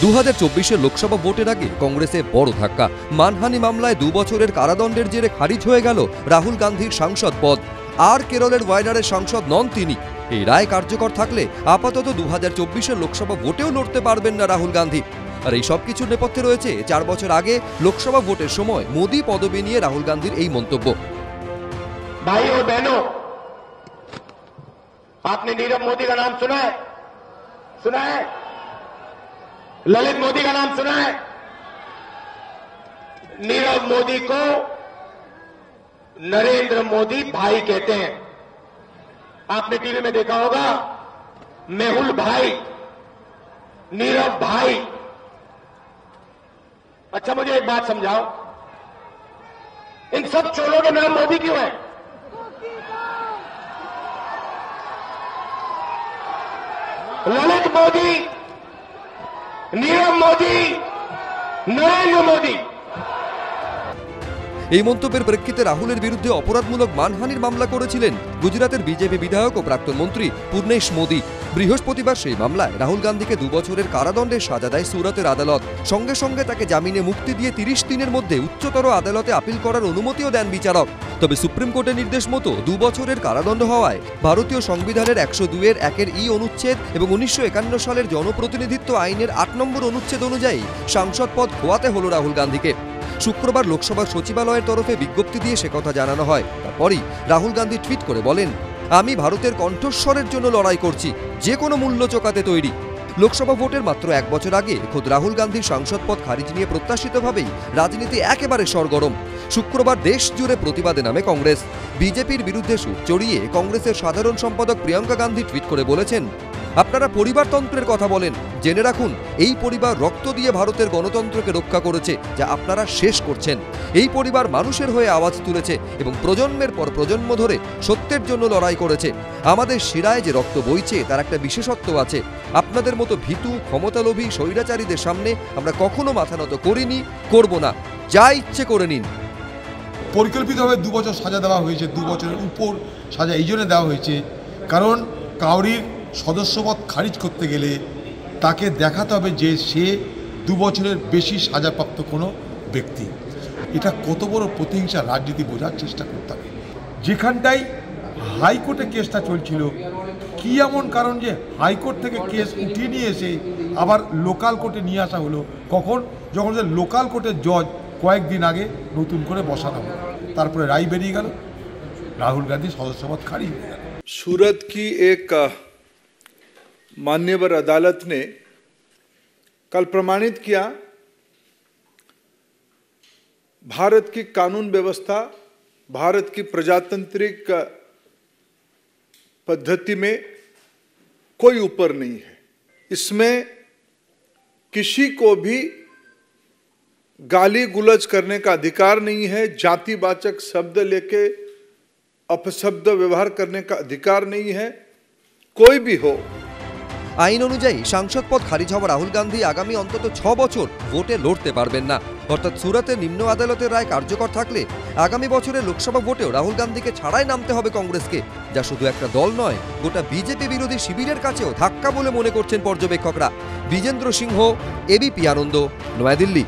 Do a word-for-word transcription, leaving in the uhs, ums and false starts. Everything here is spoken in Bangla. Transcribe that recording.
दो हज़ार चौबीस लोकसभा भोटेर आगे कांग्रेसे बड़ धक्का। मानहानि मामलाय दो बछरेर कारादंडेर जेरे खारिज हो गेल राहुल गांधीर सांसद पद। आर केरलेर वायनाडेर सांसद नन तिनि। एई राय कार्यकर थाकले आपातत दो हज़ार चौबीस लोकसभा भोटेओ लड़ते पारबेन ना राहुल गांधी। और सबकिछुर नेपथ्ये रयेछे चार बछर आगे लोकसभा भोटेर समय मोदी पदवी निये राहुल गांधीर एई मंतब्य। भाई और बहनों, आपने नीरव मोदी का नाम सुना है? सुना है? ललित मोदी का नाम सुना है? नीरव मोदी को नरेंद्र मोदी भाई कहते हैं। आपने टीवी में देखा होगा, मेहुल भाई, नीरव भाई। अच्छा, मुझे एक बात समझाओ, इन सब चोरों के नाम मोदी क्यों है? ललित मोदी, नीरव मोदी, नरेंद्र मोदी। এই মন্তব্যের প্রেক্ষিতে রাহুলের বিরুদ্ধে অপরাধমূলক মানহানির মামলা করেছিলেন গুজরাতের বিজেপি বিধায়ক ও প্রাক্তন মন্ত্রী পূর্ণেশ মোদি। বৃহস্পতিবার সেই মামলায় রাহুল গান্ধীকে দু বছরের কারাদণ্ডের সাজা দেয় সুরাতের আদালত। সঙ্গে সঙ্গে তাকে জামিনে মুক্তি দিয়ে তিরিশ দিনের মধ্যে উচ্চতর আদালতে আপিল করার অনুমতিও দেন বিচারক। তবে সুপ্রিম কোর্টের নির্দেশ মতো দু বছরের কারাদণ্ড হওয়ায় ভারতীয় সংবিধানের একশো দুইয়ের একের ই অনুচ্ছেদ এবং উনিশশো একান্ন সালের জনপ্রতিনিধিত্ব আইনের আট নম্বর অনুচ্ছেদ অনুযায়ী সাংসদ পদ খোয়াতে হল রাহুল গান্ধীকে। शुक्रवार लोकसभा सचिवालय तरफे विज्ञप्ति दिए से कथा जानानो हय। तारपरई राहुल गांधी ट्वीट करे बोलेन, आमी भारतेर कण्ठस्वरेर जोन्नो लड़ाई करछि, जे कोनो मूल्य चोकाते तैरी। लोकसभा भोटेर मात्र एक बछर आगे खुद राहुल गांधी सांसद पद खारिज निये प्रत्याशितभावेई राजनीति एकेबारे सरगरम। शुक्रवार देश जुड़े प्रतिबादे नामे कांग्रेस। बीजेपीर बिरुद्धे सुर चढ़िए कांग्रेसेर साधारण सम्पादक प्रियंका गांधी ट्वीट करे बोलेछेन, আপনারা পরিবারতন্ত্রের কথা বলেন, জেনে রাখুন এই পরিবার রক্ত দিয়ে ভারতের গণতন্ত্রকে রক্ষা করেছে, যা আপনারা শেষ করছেন। এই পরিবার মানুষের হয়ে আওয়াজ তুলেছে এবং প্রজন্মের পর প্রজন্ম ধরে সত্যের জন্য লড়াই করেছে। আমাদের শিরায় যে রক্ত বইছে তার একটা বিশেষত্ব আছে। আপনাদের মতো ভীতু ক্ষমতালোভী স্বৈরাচারীদের সামনে আমরা কখনো মাথা নত করিনি, করব না। যা ইচ্ছে করে নিন। পরিকল্পিতভাবে দু বছর সাজা দেওয়া হয়েছে, দু বছরের উপর সাজা এই জন্য দেওয়া হয়েছে কারণ কাউরির সদস্যপদ খারিজ করতে গেলে তাকে দেখাতে হবে যে সে দু বছরের বেশি সাজাপ্রাপ্ত কোনো ব্যক্তি। এটা কত বড় প্রতিহিংসা রাজনীতি বোঝার চেষ্টা করতে হবে। যেখানটাই হাইকোর্টে কেসটা চলছিল, কি এমন কারণ যে হাইকোর্ট থেকে কেস উঠিয়ে নিয়ে এসে আবার লোকাল কোর্টে নিয়ে আসা হলো? কখন? যখন লোকাল কোর্টের জজ কয়েকদিন আগে নতুন করে বসানো হলো, তারপরে রায় বেরিয়ে গেল, রাহুল গান্ধী সদস্যপদ খারিজ হয়ে গেল। সুরত কি এক मान्यवर अदालत ने कल प्रमाणित किया, भारत की कानून व्यवस्था, भारत की प्रजातांत्रिक पद्धति में कोई ऊपर नहीं है। इसमें किसी को भी गाली गुलज करने का अधिकार नहीं है, जातिवाचक शब्द लेके अपशब्द व्यवहार करने का अधिकार नहीं है, कोई भी हो। আইন অনুযায়ী সাংসদ পদ খারিজ হওয়া রাহুল গান্ধী আগামী অন্তত ছ বছর ভোটে লড়তে পারবেন না। অর্থাৎ সুরাতে নিম্ন আদালতের রায় কার্যকর থাকলে আগামী বছরে লোকসভা ভোটেও রাহুল গান্ধীকে ছাড়াই নামতে হবে কংগ্রেসকে, যা শুধু একটা দল নয়, গোটা বিজেপি বিরোধী শিবিরের কাছেও ধাক্কা বলে মনে করছেন পর্যবেক্ষকরা। বিজেন্দ্র সিংহ, এবিপি আনন্দ, নয়াদিল্লি।